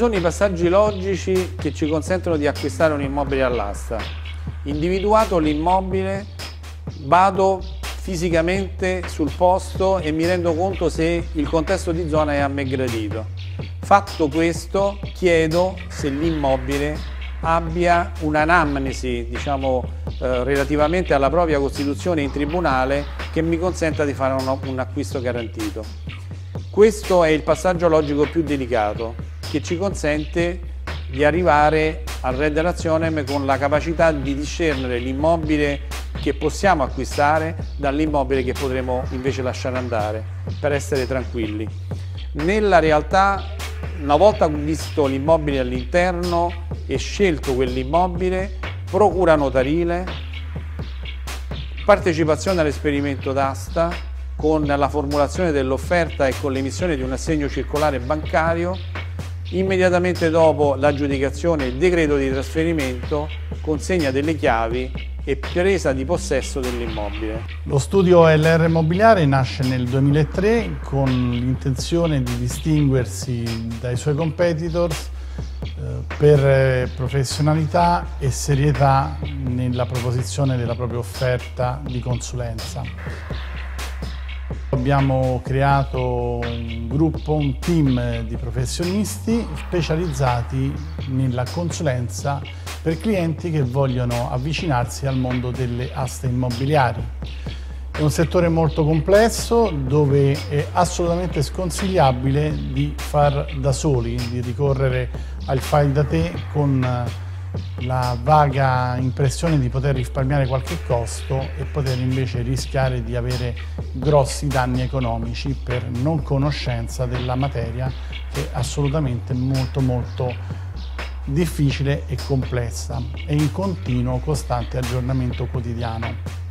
sono i passaggi logici che ci consentono di acquistare un immobile all'asta? Individuato l'immobile, vado fisicamente sul posto e mi rendo conto se il contesto di zona è a me gradito. Fatto questo, chiedo se l'immobile abbia un'anamnesi, diciamo, relativamente alla propria costituzione in tribunale che mi consenta di fare un acquisto garantito. Questo è il passaggio logico più delicato che ci consente di arrivare al Red Nazionem con la capacità di discernere l'immobile che possiamo acquistare dall'immobile che potremo invece lasciare andare, per essere tranquilli. Nella realtà, una volta visto l'immobile all'interno e scelto quell'immobile, procura notarile, partecipazione all'esperimento d'asta con la formulazione dell'offerta e con l'emissione di un assegno circolare bancario, immediatamente dopo l'aggiudicazione il decreto di trasferimento, consegna delle chiavi e presa di possesso dell'immobile. Lo studio LR Immobiliare nasce nel 2003 con l'intenzione di distinguersi dai suoi competitors per professionalità e serietà nella proposizione della propria offerta di consulenza. Abbiamo creato un gruppo, un team di professionisti specializzati nella consulenza per clienti che vogliono avvicinarsi al mondo delle aste immobiliari. È un settore molto complesso dove è assolutamente sconsigliabile di far da soli, di ricorrere al fai da te con la vaga impressione di poter risparmiare qualche costo e poter invece rischiare di avere grossi danni economici per non conoscenza della materia, che è assolutamente molto difficile e complessa e in continuo costante aggiornamento quotidiano.